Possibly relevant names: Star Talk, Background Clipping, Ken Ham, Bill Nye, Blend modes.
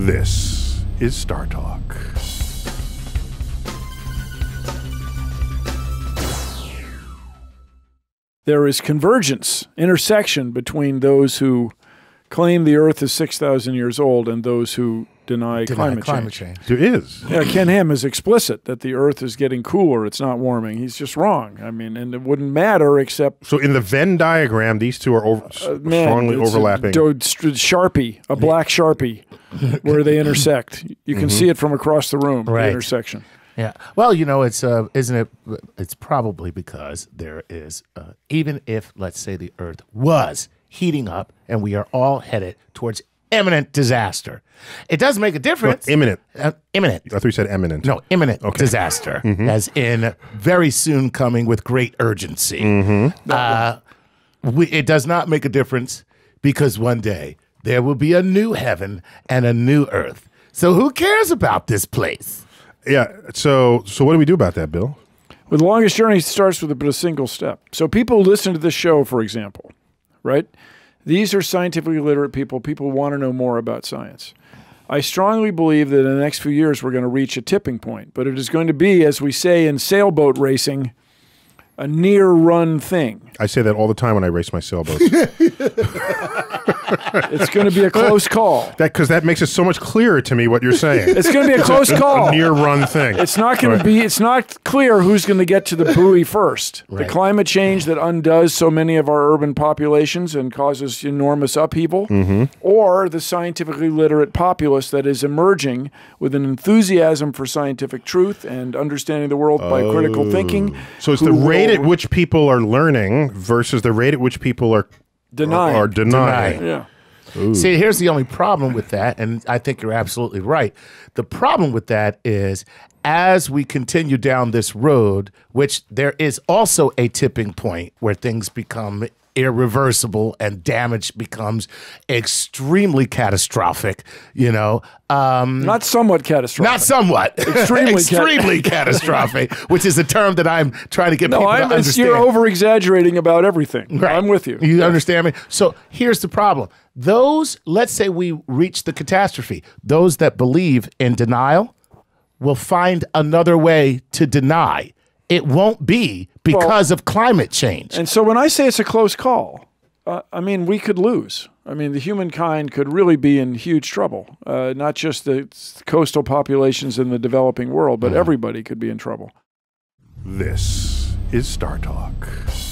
This is Star Talk. There is convergence, intersection between those who claim the Earth is 6,000 years old and those who deny climate change. There is. Yeah, Ken Ham is explicit that the Earth is getting cooler. It's not warming. He's just wrong. I mean, and it wouldn't matter except. So in the Venn diagram, these two are strongly overlapping. A black Sharpie, where they intersect. You can see it from across the room. Right. The intersection. Yeah. Well, you know, it's isn't it? It's probably because there is even if, let's say, the Earth was heating up, and we are all headed towards imminent disaster. It does make a difference. No, imminent. Imminent. I thought you said eminent. No, imminent disaster, as in very soon coming with great urgency. It does not make a difference because one day there will be a new heaven and a new earth. So who cares about this place? Yeah. So what do we do about that, Bill? Well, the longest journey starts with a single step. So people listen to this show, for example, right? These are scientifically literate people. People want to know more about science. I strongly believe that in the next few years we're going to reach a tipping point, but it is going to be, as we say in sailboat racing, a near-run thing. I say that all the time when I race my sailboats. It's going to be a close call. Because that makes it so much clearer to me what you're saying. It's going to be a close call. A near-run thing. It's not going to be. It's not clear who's going to get to the buoy first. Right. The climate change that undoes so many of our urban populations and causes enormous upheaval, or the scientifically literate populace that is emerging with an enthusiasm for scientific truth and understanding the world by critical thinking. So it's the rate at which people are learning versus the rate at which people are denying. Yeah. Ooh. See, here's the only problem with that, and I think you're absolutely right. The problem with that is as we continue down this road, which there is also a tipping point where things become irreversible and damage becomes extremely catastrophic, you know. Not somewhat catastrophic. Not somewhat. Extremely, extremely catastrophic, which is a term that I'm trying to get people to understand. You're over-exaggerating about everything. Right. I'm with you. You understand me? So here's the problem. Those, let's say we reach the catastrophe, those that believe in denial will find another way to deny. It won't be because of climate change. And so when I say it's a close call, I mean, we could lose. I mean, the humankind could really be in huge trouble, not just the coastal populations in the developing world, but everybody could be in trouble. This is Star Talk.